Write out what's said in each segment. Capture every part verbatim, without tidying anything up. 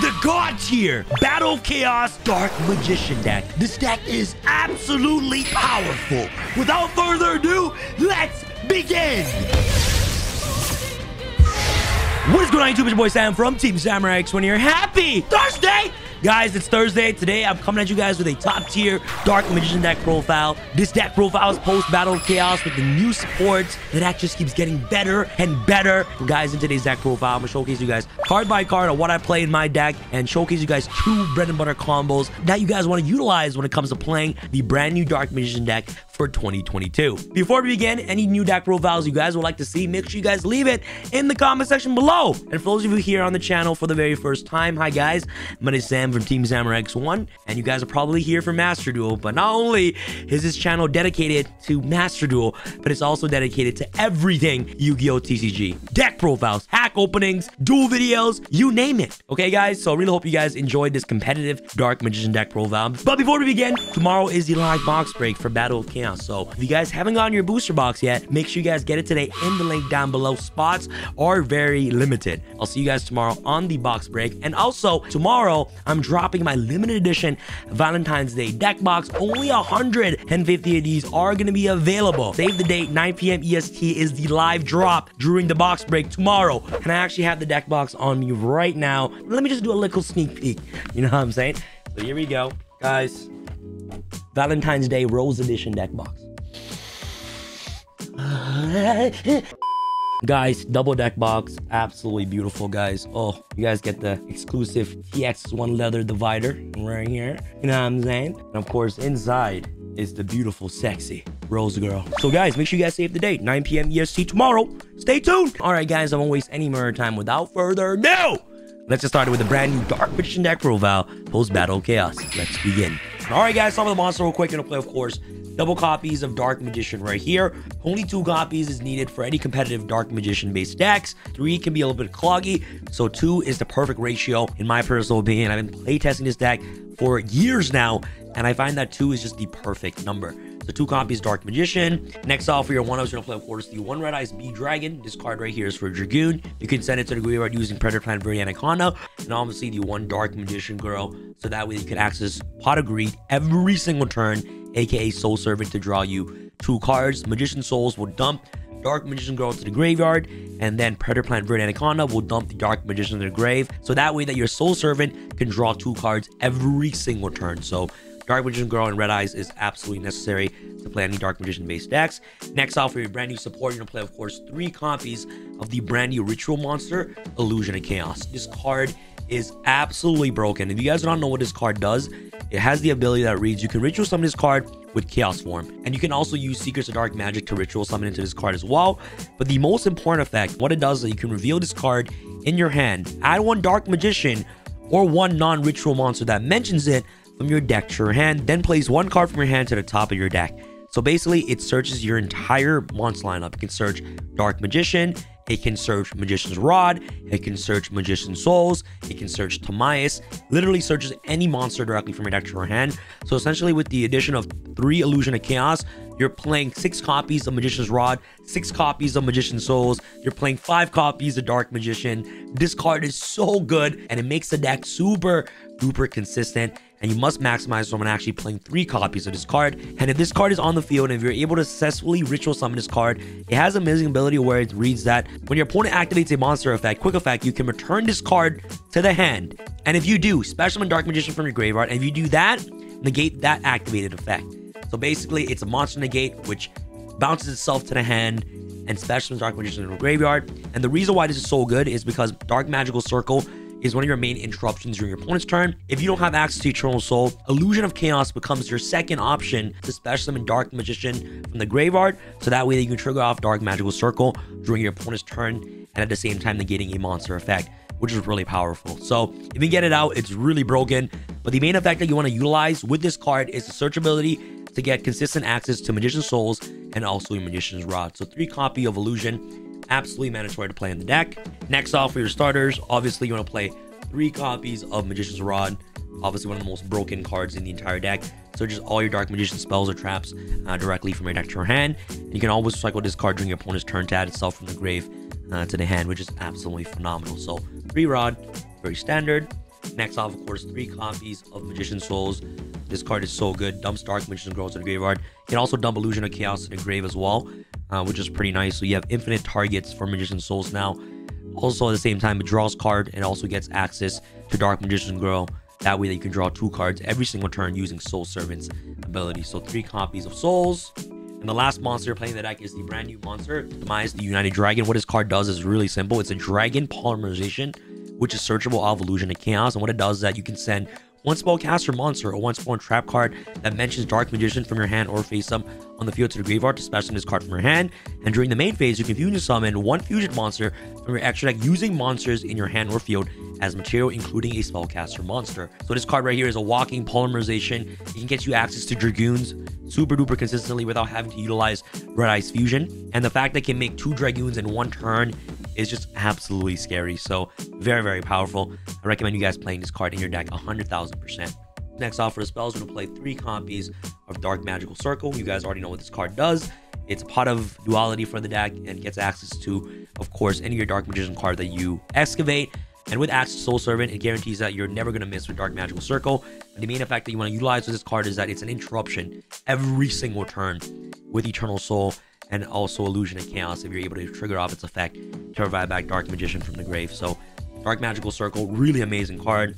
the gods here. Battle of Chaos Dark Magician deck. This deck is absolutely powerful. Without further ado, let's begin. What is going on, YouTube? It's your boy Sam from Team Samurai X here. Happy Thursday! Guys, it's Thursday. Today, I'm coming at you guys with a top-tier Dark Magician deck profile. This deck profile is post-Battle of Chaos with the new supports. The deck just keeps getting better and better. Guys, in today's deck profile, I'm going to showcase you guys card by card on what I play in my deck and showcase you guys two bread-and-butter combos that you guys want to utilize when it comes to playing the brand-new Dark Magician deck for twenty twenty-two. Before we begin, any new deck profiles you guys would like to see, make sure you guys leave it in the comment section below. And for those of you here on the channel for the very first time, hi guys, my name is Sam from Team Samurai X one, and you guys are probably here for Master Duel, but not only is this channel dedicated to Master Duel, but it's also dedicated to everything Yu-Gi-Oh! T C G. Deck profiles, hack openings, duel videos, you name it. Okay guys, so I really hope you guys enjoyed this competitive Dark Magician deck profile. But before we begin, tomorrow is the live box break for Battle of Chaos. So if you guys haven't gotten your booster box yet, make sure you guys get it today in the link down below. Spots are very limited. I'll see you guys tomorrow on the box break. And also tomorrow, I'm dropping my limited edition Valentine's Day deck box. Only one hundred fifty of these are going to be available. Save the date, nine p m E S T is the live drop during the box break tomorrow. And I actually have the deck box on me right now. Let me just do a little sneak peek. You know what I'm saying? So here we go, guys. Valentine's Day Rose Edition deck box. Guys, double deck box, absolutely beautiful, guys. Oh, you guys get the exclusive T X one leather divider right here. You know what I'm saying? And of course, inside is the beautiful, sexy Rose Girl. So guys, make sure you guys save the date, nine p m E S T tomorrow. Stay tuned. All right, guys, I won't waste any more time. Without further ado, let's just start it with a brand new Dark Magician deck profile, post Battle of Chaos. Let's begin. All right, guys, start with the monster real quick. Gonna play, of course, double copies of Dark Magician right here. Only two copies is needed for any competitive Dark Magician-based decks. Three can be a little bit cloggy, so two is the perfect ratio, in my personal opinion. I've been playtesting this deck for years now, and I find that two is just the perfect number. So two copies, Dark Magician. Next off, for your one, I was going to play, of course, the one Red-Eyes B Dragon. This card right here is for Dragoon. You can send it to the graveyard using Predator Plant Verte Anaconda. And obviously the one Dark Magician Girl. So that way you can access Pot of Greed every single turn, aka Soul Servant, to draw you two cards. Magician's Souls will dump Dark Magician Girl to the graveyard, and then Predator Plant Verte Anaconda will dump the Dark Magician to the grave. So that way that your Soul Servant can draw two cards every single turn. So Dark Magician Girl and Red Eyes is absolutely necessary to play any Dark Magician-based decks. Next off, for your brand new support, you're gonna play, of course, three copies of the brand new Ritual Monster, Illusion of Chaos. This card is absolutely broken. If you guys don't know what this card does, it has the ability that reads, you can ritual summon this card with Chaos Form. And you can also use Secrets of Dark Magic to ritual summon into this card as well. But the most important effect, what it does is that you can reveal this card in your hand, add one Dark Magician or one non-ritual monster that mentions it from your deck to your hand, then place one card from your hand to the top of your deck. So basically, it searches your entire monster lineup. It can search Dark Magician, it can search Magician's Rod, it can search Magician's Souls, it can search Timaeus, literally searches any monster directly from your deck to your hand. So essentially, with the addition of three Illusion of Chaos, you're playing six copies of Magician's Rod, six copies of Magician's Souls, you're playing five copies of Dark Magician. This card is so good, and it makes the deck super duper consistent. And you must maximize someone actually playing three copies of this card. And if this card is on the field, and if you're able to successfully ritual summon this card, it has an amazing ability where it reads that when your opponent activates a monster effect, quick effect, you can return this card to the hand. And if you do, special summon Dark Magician from your graveyard. And if you do that, negate that activated effect. So basically, it's a monster negate, which bounces itself to the hand and special summons Dark Magician from your graveyard. And the reason why this is so good is because Dark Magical Circle is one of your main interruptions during your opponent's turn. If you don't have access to Eternal Soul, Illusion of Chaos becomes your second option to special summon Dark Magician from the graveyard, so that way that you can trigger off Dark Magical Circle during your opponent's turn, and at the same time negating a monster effect, which is really powerful. So if you get it out, it's really broken. But the main effect that you want to utilize with this card is the search ability to get consistent access to Magician's Souls and also your Magician's Rod. So three copy of Illusion, absolutely mandatory to play in the deck. Next off, for your starters, obviously you want to play three copies of Magician's Rod, obviously one of the most broken cards in the entire deck. So just all your Dark Magician spells or traps uh, directly from your deck to your hand. And you can always cycle this card during your opponent's turn to add itself from the grave uh, to the hand, which is absolutely phenomenal. So three Rod, very standard. Next off, of course, three copies of Magician's Souls. This card is so good. Dumps Dark Magician Girl to the graveyard. You can also dump Illusion of Chaos to the grave as well, uh, which is pretty nice. So you have infinite targets for Magician's Souls now. Also, at the same time, it draws card and also gets access to Dark Magician Girl. That way, that you can draw two cards every single turn using Soul Servant's ability. So three copies of Souls. And the last monster playing the deck is the brand new monster, Timaeus, the United Dragon. What this card does is really simple. It's a Dragon Polymerization, which is searchable out of Illusion of Chaos. And what it does is that you can send one spellcaster monster or one spawn trap card that mentions Dark Magician from your hand or face up on the field to the graveyard to special this card from your hand. And during the main phase, you can fusion summon one fusion monster from your extra deck using monsters in your hand or field as material, including a spellcaster monster. So this card right here is a walking polymerization. It can get you access to Dragoons super duper consistently without having to utilize Red-Eyes Fusion. And the fact that it can make two Dragoons in one turn is just absolutely scary. So very, very powerful. I recommend you guys playing this card in your deck one hundred thousand percent. Next off, for the spells, we're gonna play three copies of Dark Magical Circle. You guys already know what this card does. It's a pot of duality for the deck and gets access to, of course, any of your Dark Magician card that you excavate. And with Access Soul Servant, it guarantees that you're never going to miss with Dark Magical Circle. And the main effect that you want to utilize with this card is that it's an interruption every single turn with Eternal Soul and also Illusion of Chaos if you're able to trigger off its effect to revive back Dark Magician from the grave. So Dark Magical Circle, really amazing card.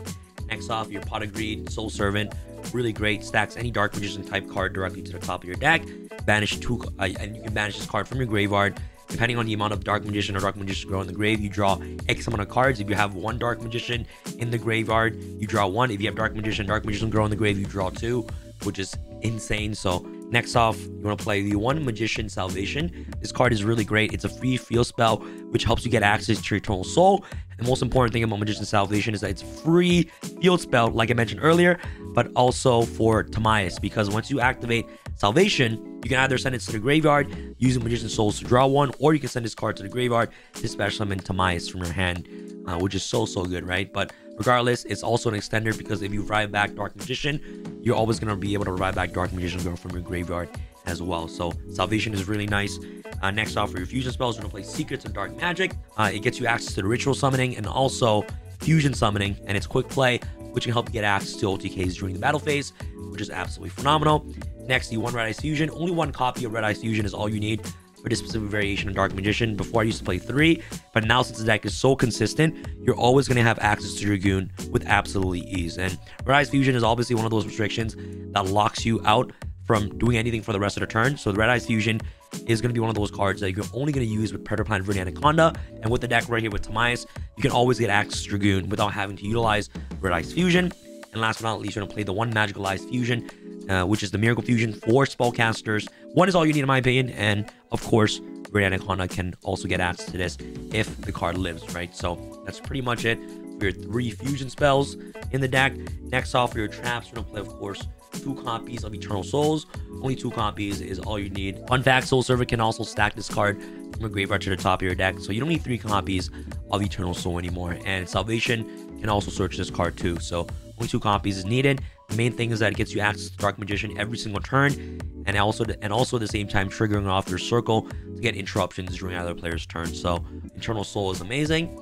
Next off, your Pot of Greed, Soul Servant, really great. Stacks any Dark Magician type card directly to the top of your deck. Banish two, uh, and you can banish this card from your graveyard. Depending on the amount of Dark Magician or Dark Magician Girl in the grave, you draw X amount of cards. If you have one Dark Magician in the graveyard, you draw one. If you have Dark Magician, Dark Magician Girl in the grave, you draw two, which is insane. So next off, you want to play the one Magician Salvation. This card is really great. It's a free field spell, which helps you get access to your Eternal Soul. And the most important thing about Magician Salvation is that it's free field spell, like I mentioned earlier, but also for Timaeus, because once you activate Salvation, you can either send it to the graveyard using Magician's Souls to draw one, or you can send this card to the graveyard to special summon Timaeus from your hand, uh, which is so so good, right? But regardless, it's also an extender, because if you revive back Dark Magician, you're always going to be able to revive back Dark Magician Girl from your graveyard as well. So Salvation is really nice. Uh, next off, for your fusion spells, you're going to play Secrets of Dark Magic. Uh, it gets you access to the ritual summoning and also fusion summoning, and it's quick play, which can help you get access to O T Ks during the battle phase, which is absolutely phenomenal. Next, the one Red-Eyes Fusion. Only one copy of Red-Eyes Fusion is all you need for this specific variation of Dark Magician. Before, I used to play three, but now since the deck is so consistent, you're always going to have access to Dragoon with absolutely ease. And Red-Eyes Fusion is obviously one of those restrictions that locks you out from doing anything for the rest of the turn. So the Red-Eyes Fusion is going to be one of those cards that you're only going to use with Predator Plant Verte Anaconda. And with the deck right here with Timaeus, you can always get access to Dragoon without having to utilize Red-Eyes Fusion. And last but not least, you're going to play the one Magicalized Fusion, Uh, which is the Miracle Fusion for spellcasters. One is all you need, in my opinion, and of course, Red Anaconda can also get access to this if the card lives, right? So that's pretty much it for your three fusion spells in the deck. Next off, for your traps, you're gonna play, of course, two copies of Eternal Souls. Only two copies is all you need. Fun fact, Soul Servant can also stack this card from your graveyard to the top of your deck, so you don't need three copies of Eternal Soul anymore. And Salvation can also search this card too, so only two copies is needed. The main thing is that it gets you access to Dark Magician every single turn, and also and also at the same time triggering off your circle to get interruptions during either player's turn. So Eternal Soul is amazing.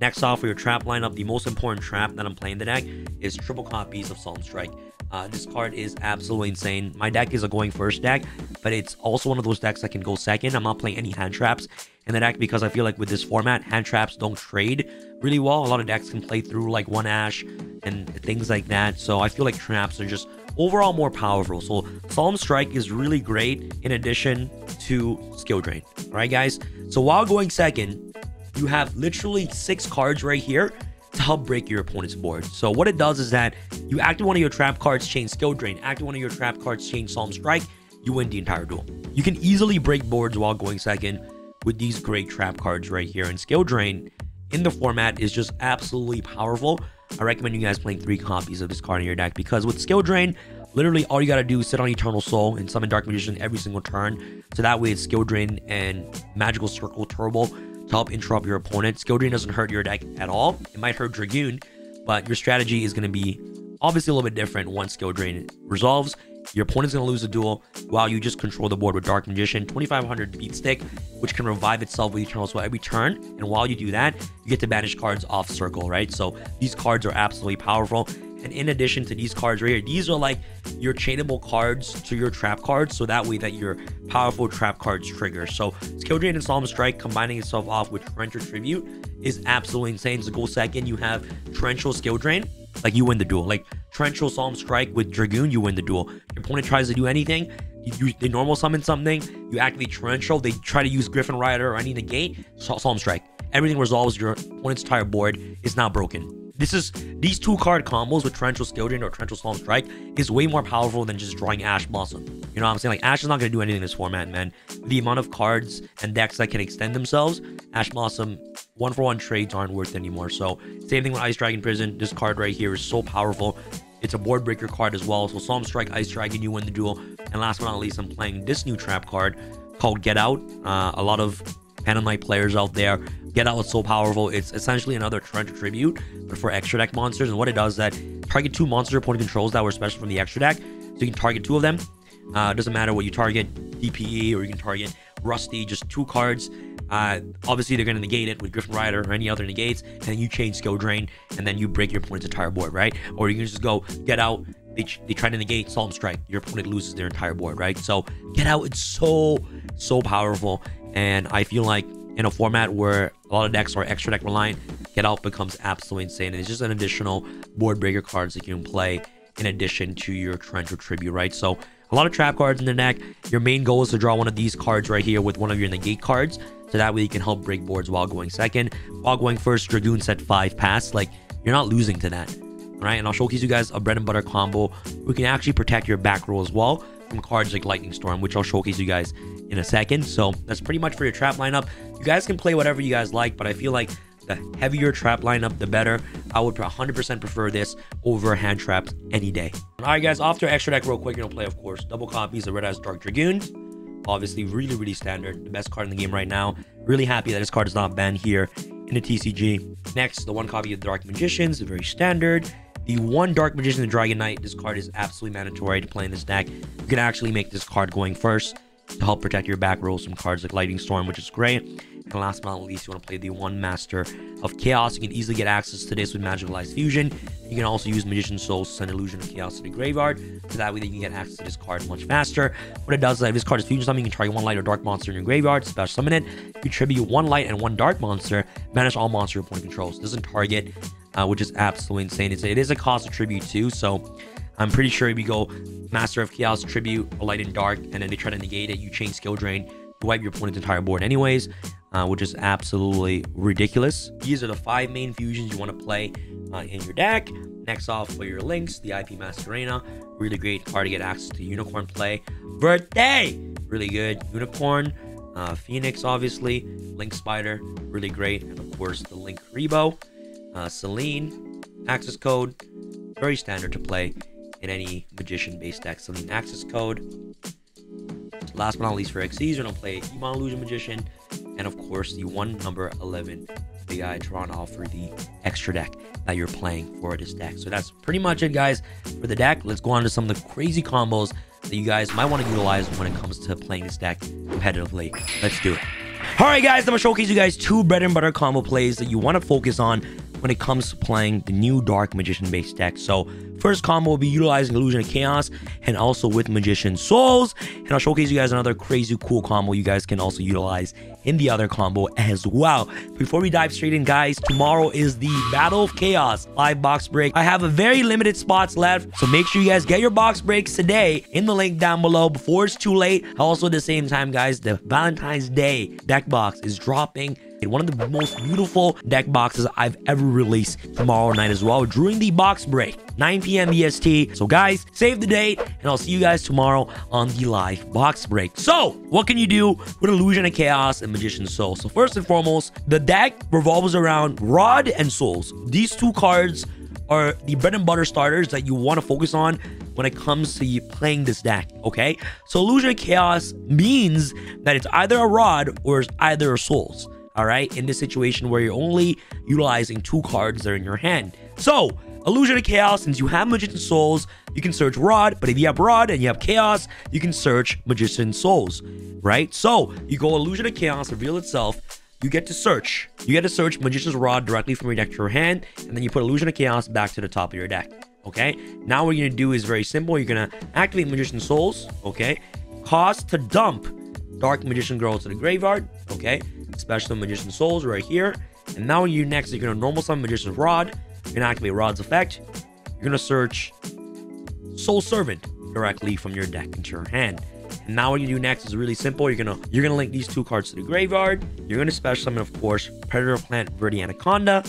Next off, for your trap lineup, the most important trap that I'm playing the deck is triple copies of Solemn Strike. Uh, this card is absolutely insane. My deck is a going first deck, but it's also one of those decks that can go second. I'm not playing any hand traps in the deck because I feel like with this format, hand traps don't trade really well. A lot of decks can play through like one ash and things like that. So I feel like traps are just overall more powerful. So Solemn Strike is really great in addition to Skill Drain. All right, guys. So while going second, you have literally six cards right here to help break your opponent's board. So what it does is that you activate one of your trap cards, chain Skill Drain, activate one of your trap cards, chain Solemn Strike, you win the entire duel. You can easily break boards while going second with these great trap cards right here. And Skill Drain in the format is just absolutely powerful. I recommend you guys playing three copies of this card in your deck, because with Skill Drain, literally all you got to do is sit on Eternal Soul and summon Dark Magician every single turn. So that way it's Skill Drain and Magical Circle Turbo to help interrupt your opponent. Skill Drain doesn't hurt your deck at all. It might hurt Dragoon, but your strategy is going to be obviously a little bit different once Skill Drain resolves Your opponent's going to lose a duel while you just control the board with Dark Magician. twenty-five hundred beat stick, which can revive itself with Eternal Soul every turn. And while you do that, you get to banish cards off circle, right? So these cards are absolutely powerful. And in addition to these cards right here, these are like your chainable cards to your trap cards, so that way that your powerful trap cards trigger. So Skill Drain and Solemn Strike combining itself off with Torrential Tribute is absolutely insane. So go second, you have Torrential Skill Drain, like you win the duel. Like Torrential Solemn Strike with Dragoon, you win the duel. Your opponent tries to do anything, you, they normal summon something, you activate Torrential, they try to use Griffin Rider or any negate, Solemn Strike. Everything resolves, your opponent's entire board is not broken. This is, these two card combos with Torrential Skill Drain or Torrential Solemn Strike is way more powerful than just drawing Ash Blossom. You know what I'm saying? Like, Ash is not going to do anything in this format, man. The amount of cards and decks that can extend themselves, Ash Blossom one-for-one trades aren't worth anymore. So, same thing with Ice Dragon Prison. This card right here is so powerful. It's a board breaker card as well. So, Solemn Strike, Ice Dragon, you win the duel. And last but not least, I'm playing this new trap card called Get Out. Uh, a lot of Phantom Knight players out there. Get Out is so powerful. It's essentially another Torrential Tribute, but for extra deck monsters. And what it does is that target two monsters your opponent controls that were special from the extra deck. So you can target two of them. Uh, doesn't matter what you target, D P E or you can target Rusty, just two cards. Uh, obviously, they're going to negate it with Griffin Rider or any other negates. And then you change Skill Drain and then you break your opponent's entire board, right? Or you can just go Get Out. They, they try to negate Solemn Strike. Your opponent loses their entire board, right? So Get Out, it's so, so powerful. And I feel like in a format where a lot of decks are extra deck reliant, Get Out becomes absolutely insane. And it's just an additional board breaker cards that you can play in addition to your Torrential Tribute, right? So a lot of trap cards in the deck. Your main goal is to draw one of these cards right here with one of your negate cards. So that way you can help break boards while going second. While going first, Dragoon set five pass. Like, you're not losing to that, right? And I'll showcase you guys a bread and butter combo. We can actually protect your back row as well from cards like Lightning Storm, which I'll showcase you guys in a second. So that's pretty much for your trap lineup. You guys can play whatever you guys like, but I feel like the heavier trap lineup, the better. I would one hundred percent prefer this over hand traps any day. All right, guys, off to extra deck real quick. You're gonna play, of course, double copies of Red-Eyes Dark Dragoon. Obviously, really, really standard. The best card in the game right now. Really happy that this card is not banned here in the T C G. Next, the one copy of the Dark Magicians, very standard. The one Dark Magician the Dragon Knight, this card is absolutely mandatory to play in this deck. You can actually make this card going first to help protect your back row from cards like Lightning Storm, which is great. And last but not least, you want to play the one Master of Chaos. You can easily get access to this with Magicalized Fusion. You can also use Magician's Souls to send Illusion of Chaos to the graveyard, so that way that you can get access to this card much faster. What it does is that if this card is Fusion Summon, you can target one light or dark monster in your graveyard, special summon it. You tribute one light and one dark monster, banish all monster your opponent controls. It doesn't target, uh, which is absolutely insane. It's, it is a cost of tribute too, so I'm pretty sure if you go Master of Chaos, Tribute, Light and Dark, and then they try to negate it, you chain Skill Drain, you wipe your opponent's entire board anyways, uh, which is absolutely ridiculous. These are the five main fusions you want to play uh, in your deck. Next off for your links, the I P Mascarena, really great card to get access to Unicorn play. Verte, really good. Unicorn, uh, Phoenix, obviously. Link Spider, really great. And of course, the Link Rebo, uh, Selene, Access Code, very standard to play in any magician based deck. So the access code. Last but not least for X Cs, we're gonna play Emon Illusion Magician, and of course the one number eleven big eye Toronto for the extra deck that you're playing for this deck. So that's pretty much it, guys, for the deck. Let's go on to some of the crazy combos that you guys might want to utilize when it comes to playing this deck competitively. Let's do it. All right, guys, I'm gonna showcase you guys two bread and butter combo plays that you want to focus on when it comes to playing the new Dark Magician based deck. So first combo will be utilizing Illusion of Chaos and also with Magician's Souls, and I'll showcase you guys another crazy cool combo you guys can also utilize in the other combo as well. Before we dive straight in, guys, tomorrow is the Battle of Chaos live box break. I have a very limited spots left, so make sure you guys get your box breaks today in the link down below before it's too late. Also at the same time, guys, the Valentine's Day deck box is dropping. One of the most beautiful deck boxes I've ever released tomorrow night as well during the box break, nine p m E S T. So guys, save the date, and I'll see you guys tomorrow on the live box break. So what can you do with Illusion of Chaos and Magician's Soul? So first and foremost, the deck revolves around Rod and Souls. These two cards are the bread and butter starters that you want to focus on when it comes to playing this deck, okay? So Illusion of Chaos means that it's either a Rod or it's either a Souls. All right, in this situation where you're only utilizing two cards that are in your hand. So Illusion of Chaos. Since you have Magician's Souls, you can search Rod, but if you have Rod and you have Chaos, you can search Magician's Souls, right? So you go Illusion of Chaos, reveal itself, you get to search. You get to search Magician's Rod directly from your deck to your hand, and then you put Illusion of Chaos back to the top of your deck, okay? Now what you're gonna do is very simple. You're gonna activate Magician's Souls, okay? Cost to dump Dark Magician Girl to the graveyard, okay? Special Magician's Souls right here. And now when you next, you're gonna normal summon Magician's Rod. You're gonna activate Rod's effect. You're gonna search Soul Servant directly from your deck into your hand. And now what you do next is really simple. You're gonna you're gonna link these two cards to the graveyard. You're gonna special summon, of course, Predator Plant Verte Anaconda.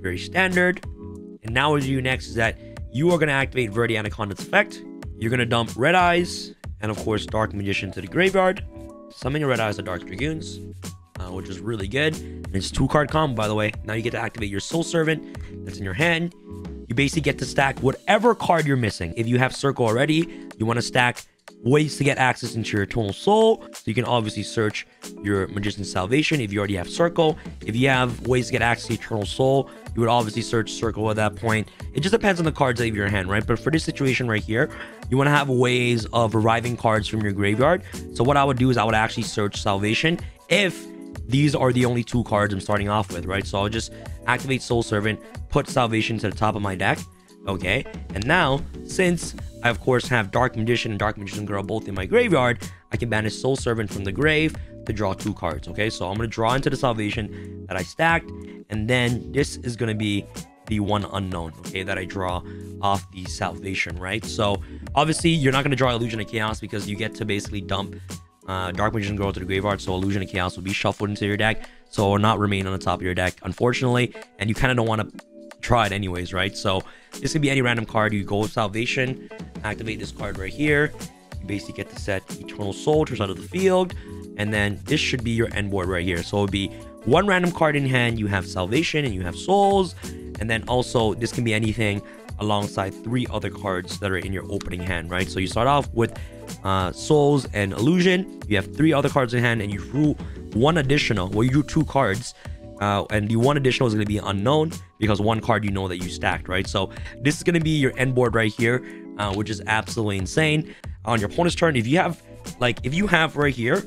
Very standard. And now what you do next is that you are gonna activate Verte Anaconda's effect. You're gonna dump Red Eyes and of course Dark Magician to the graveyard. Summon your Red Eyes of Dark Dragoons. Uh, which is really good, and it's a two card combo, by the way. Now you get to activate your Soul Servant that's in your hand. You basically get to stack whatever card you're missing. If you have Circle already, you want to stack ways to get access into your Eternal Soul, so you can obviously search your Magician's Salvation if you already have Circle. If you have ways to get access to Eternal Soul, you would obviously search Circle at that point. It just depends on the cards that you have in your hand, right? But for this situation right here, you want to have ways of arriving cards from your graveyard. So what I would do is I would actually search Salvation if these are the only two cards I'm starting off with, right? So I'll just activate Soul Servant, put Salvation to the top of my deck, okay? And now, since I, of course, have Dark Magician and Dark Magician Girl both in my graveyard, I can banish Soul Servant from the grave to draw two cards, okay? So I'm going to draw into the Salvation that I stacked, and then this is going to be the one unknown, okay, that I draw off the Salvation, right? So obviously, you're not going to draw Illusion of Chaos because you get to basically dump Uh, Dark Magician Girl to the graveyard, so Illusion of Chaos will be shuffled into your deck, so it will not remain on the top of your deck, unfortunately, and you kind of don't want to try it anyways, right? So this could be any random card. You go with Salvation, activate this card right here, you basically get to set Eternal Soul to the side of the field, and then this should be your end board right here. So it would be one random card in hand, you have Salvation and you have Souls, and then also this can be anything alongside three other cards that are in your opening hand, right? So you start off with uh Souls and Illusion, you have three other cards in hand, and you drew one additional. Well, you drew two cards, uh and the one additional is going to be unknown because one card you know that you stacked, right? So this is going to be your end board right here, uh which is absolutely insane. On your opponent's turn, if you have like if you have right here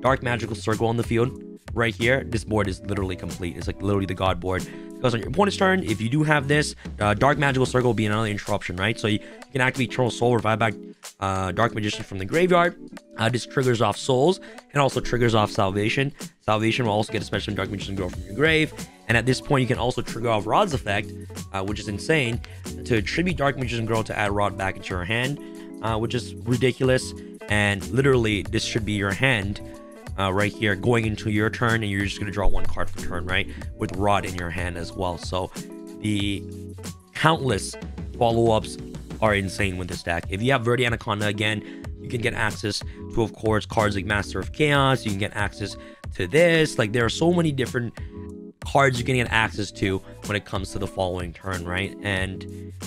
Dark Magical Circle on the field right here, this board is literally complete. It's like literally the god board, because on your opponent's turn, if you do have this, uh, Dark Magical Circle will be another interruption, right? So you, you can activate Eternal Soul, revive back uh, Dark Magician from the graveyard. Uh, this triggers off Souls and also triggers off Salvation. Salvation will also get a special Dark Magician Girl from your grave. And at this point, you can also trigger off Rod's effect, uh, which is insane, to tribute Dark Magician Girl to add Rod back into your hand, uh, which is ridiculous. And literally, this should be your hand. Uh, right here going into your turn, and you're just going to draw one card per turn, right, with Rod in your hand as well. So the countless follow-ups are insane with this deck. If you have Verte Anaconda, again, you can get access to, of course, cards like Master of Chaos. You can get access to this. Like, there are so many different cards you can get access to when it comes to the following turn, right? And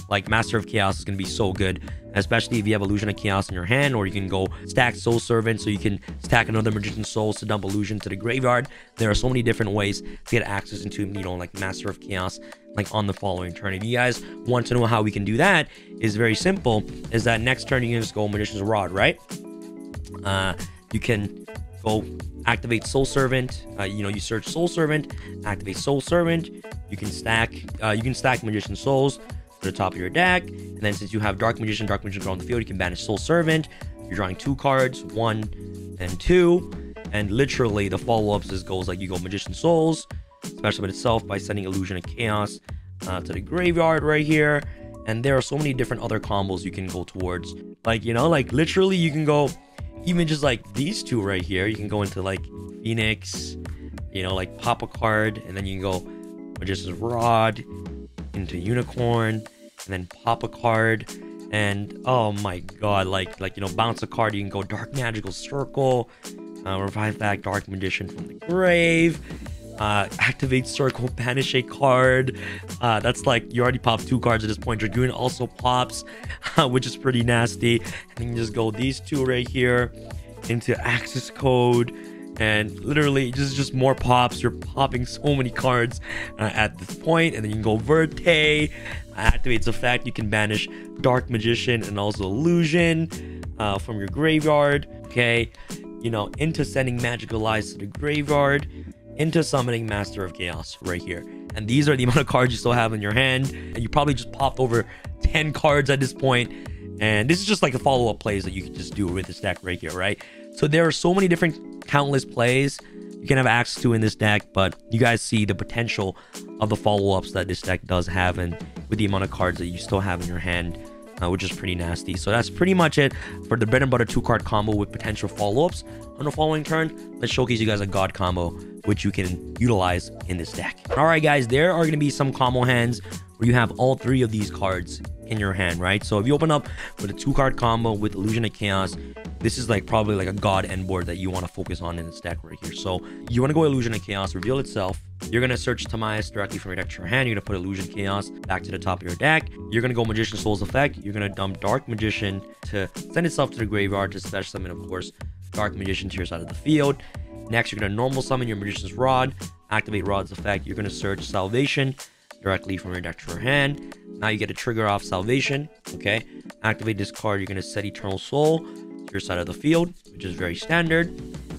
like Master of Chaos is going to be so good, especially if you have Illusion of Chaos in your hand, or you can go stack Soul Servant, so you can stack another Magician's Souls to dump Illusion to the graveyard. There are so many different ways to get access into, you know, like Master of Chaos, like on the following turn. If you guys want to know how we can do that, is very simple, is that next turn you can just go Magician's Rod, right? Uh you can go activate Soul Servant, uh, you know, you search Soul Servant, activate Soul Servant, you can stack uh, you can stack Magician Souls to the top of your deck, and then since you have Dark Magician, Dark Magician Girl on the field, you can banish Soul Servant. You're drawing two cards, one and two, and literally the follow-ups is goes like you go Magician Souls, special with itself by sending Illusion of Chaos uh, to the graveyard right here, and there are so many different other combos you can go towards. Like, you know, like literally you can go even just like these two right here, you can go into like Phoenix, you know, like pop a card, and then you can go Magician's Rod into Unicorn, and then pop a card, and oh my god, like like you know, bounce a card, you can go Dark Magical Circle, uh, revive back Dark Magician from the grave, uh activate Circle, banish a card, uh that's like you already popped two cards at this point. Dragoon also pops, uh, which is pretty nasty, and then you just go these two right here into Access Code, and literally just just more pops. You're popping so many cards uh, at this point, and then you can go Verte, activates the fact you can banish Dark Magician and also Illusion uh, from your graveyard, okay, you know, into sending Magicalized to the graveyard, into summoning Master of Chaos right here. And these are the amount of cards you still have in your hand, and you probably just popped over ten cards at this point. And this is just like the follow-up plays that you can just do with this deck right here, right? So there are so many different countless plays you can have access to in this deck, but you guys see the potential of the follow-ups that this deck does have, and with the amount of cards that you still have in your hand, uh, which is pretty nasty. So that's pretty much it for the bread and butter two card combo with potential follow-ups. On the following turn, let's showcase you guys a god combo which you can utilize in this deck. All right guys, there are going to be some combo hands where you have all three of these cards in your hand, right? So if you open up with a two card combo with Illusion of Chaos, this is like probably like a god end board that you want to focus on in this deck right here. So you want to go Illusion of Chaos, reveal itself. You're going to search Timaeus directly from your deck to your hand. You're going to put Illusion Chaos back to the top of your deck. You're going to go Magician's Souls effect. You're going to dump Dark Magician to send itself to the graveyard to special summon, of course, Dark Magician to your side of the field. Next, you're going to normal summon your Magician's Rod, activate Rod's effect. You're going to search Salvation directly from your deck to your hand. Now you get to trigger off Salvation, okay? Activate this card. You're going to set Eternal Soul to your side of the field, which is very standard.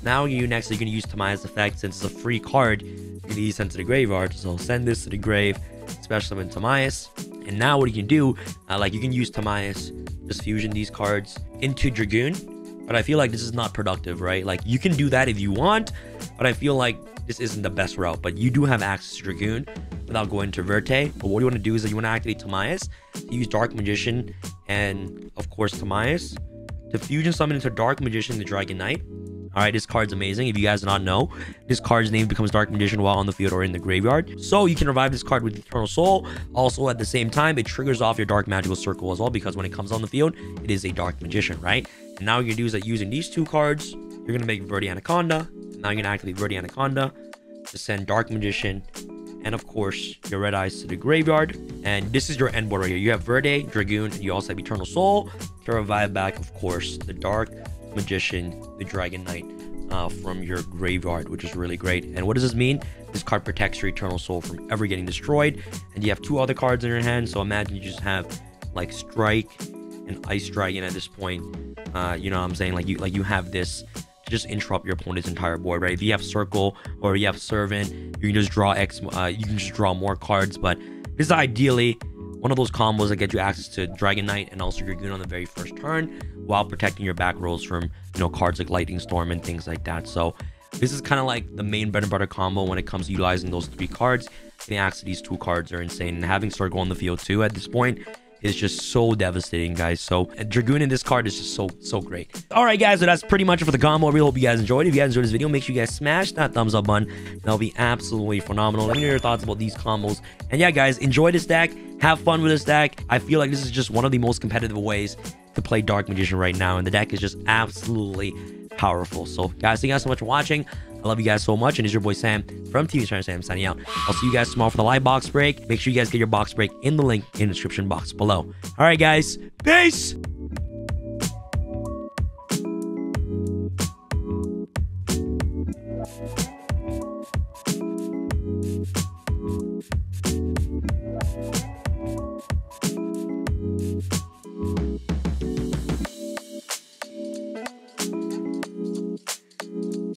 Now you next, you're going to use Timaeus effect. Since it's a free card, you can easily send to the graveyard. So send this to the grave, special summon Timaeus. And now what you can do, uh, like you can use Timaeus, just fusion these cards into Dragoon. But I feel like this is not productive, right? Like you can do that if you want, but I feel like this isn't the best route. But you do have access to Dragoon without going to Verte. But what you want to do is that you want to activate Timaeus, use Dark Magician and of course Timaeus to fusion summon into Dark Magician the Dragon Knight. All right, this card's amazing. If you guys do not know, this card's name becomes Dark Magician while on the field or in the graveyard. So you can revive this card with Eternal Soul. Also, at the same time, it triggers off your Dark Magical Circle as well, because when it comes on the field, it is a Dark Magician, right? And now what you do is that using these two cards, you're going to make Verte Anaconda. Now you're going to activate Verte Anaconda to send Dark Magician and, of course, your Red Eyes to the graveyard. And this is your end board right here. You have Verte, Dragoon, and you also have Eternal Soul to revive back, of course, the Dark Magician the Dragon Knight uh, from your graveyard, which is really great. And what does this mean? This card protects your Eternal Soul from ever getting destroyed, and you have two other cards in your hand. So imagine you just have like Strike and Ice Dragon at this point. Uh you know what I'm saying? Like you like you have this to just interrupt your opponent's entire board, right? If you have Circle or if you have Servant, you can just draw x uh, you can just draw more cards. But this is ideally one of those combos that get you access to Dragon Knight and also Dragoon on the very first turn, while protecting your back rolls from, you know, cards like Lightning Storm and things like that. So this is kind of like the main bread and butter combo when it comes to utilizing those three cards. The access to these two cards are insane, and having Circle on the field too at this point is just so devastating, guys. So Dragoon in this card is just so so great. All right guys, so that's pretty much it for the combo. I really hope you guys enjoyed. If you guys enjoyed this video, make sure you guys smash that thumbs up button. That'll be absolutely phenomenal. Let me know your thoughts about these combos. And yeah guys, enjoy this deck, have fun with this deck. I feel like this is just one of the most competitive ways to play Dark Magician right now, and the deck is just absolutely powerful. So guys, thank you guys so much for watching. I love you guys so much, and it's your boy Sam from Team Samurai X signing out. I'll see you guys tomorrow for the live box break. Make sure you guys get your box break in the link in the description box below. All right guys, peace.